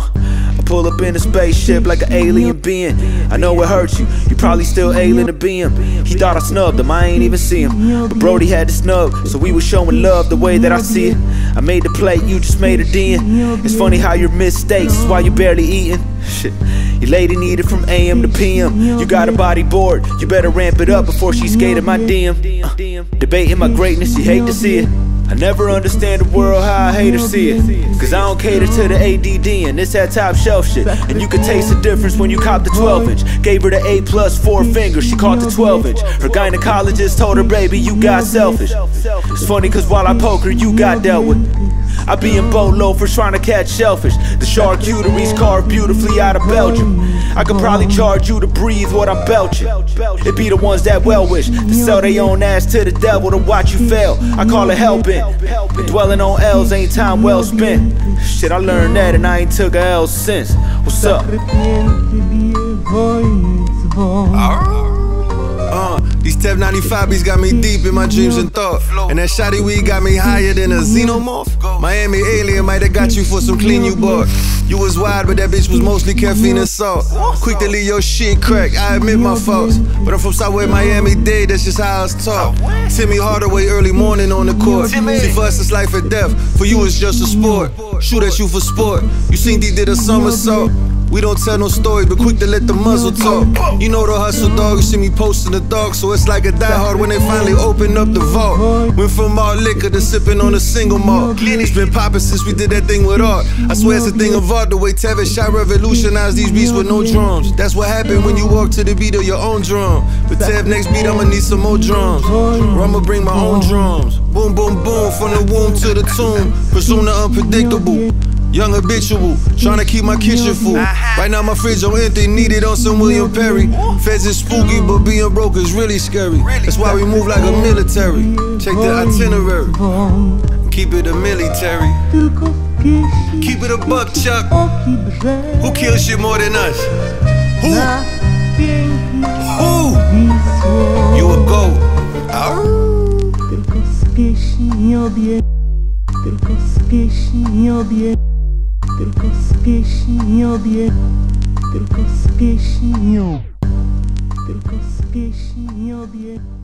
I pull up in a spaceship like an alien being. I know it hurts you, you probably still ailing to be him. He thought I snubbed him, I ain't even see him, but Brody had to snub, so we was showing love the way that I see it. I made the play, you just made her den. It's funny how your mistakes is why you barely eating. Shit, your lady needed from AM to PM. You got a body bored, you better ramp it up before she skated my DM. Debating my greatness, you hate to see it. I never understand the world how I hate her see it, cause I don't cater to the ADD and it's that top shelf shit. And you can taste the difference when you cop the 12-inch. Gave her the A plus 4 fingers, she caught the 12-inch. Her gynecologist told her, baby, you got selfish. It's funny cause while I poke her, you got dealt with. I be in boat loafers trying to catch shellfish. The charcuterie's carved beautifully out of Belgium. I could probably charge you to breathe what I'm belching. It be the ones that well wish to sell their own ass to the devil to watch you fail. I call it helping, but dwelling on L's ain't time well spent. Shit, I learned that and I ain't took a L since. What's up? These Tev95s got me deep in my dreams and thought. And that shoddy weed got me higher than a xenomorph. Miami alien might have got you for some clean you bought. You was wide, but that bitch was mostly caffeine and salt. Quick to leave your shit cracked, I admit my faults. But I'm from Southwest Miami-Dade, that's just how I was taught. Timmy Hardaway early morning on the court. See, for us it's life or death, for you it's just a sport. Shoot at you for sport, you seen D did a somersault. We don't tell no stories, but quick to let the muzzle talk. You know the hustle, dog, you see me posting the dog, so it's like a diehard when they finally open up the vault. Went from all liquor to sipping on a single malt. It's been popping since we did that thing with art. I swear it's a thing of art, the way Tevis shot revolutionized these beats with no drums. That's what happened when you walk to the beat of your own drum. But Tev, next beat, I'ma need some more drums, or I'ma bring my own drums. Boom, boom, boom, from the womb to the tomb, pursuing the unpredictable. Young habitual, trying to keep my kitchen full. Right now my fridge on empty, needed on some William Perry. Feds is spooky, but being broke is really scary. That's why we move like a military. Check the itinerary, keep it a military. Keep it a buck, Chuck. Who kills shit more than us? Who? Who? You a goat. Tylko z pieśni obie, tylko z pieśnią, tylko z pieśni obie.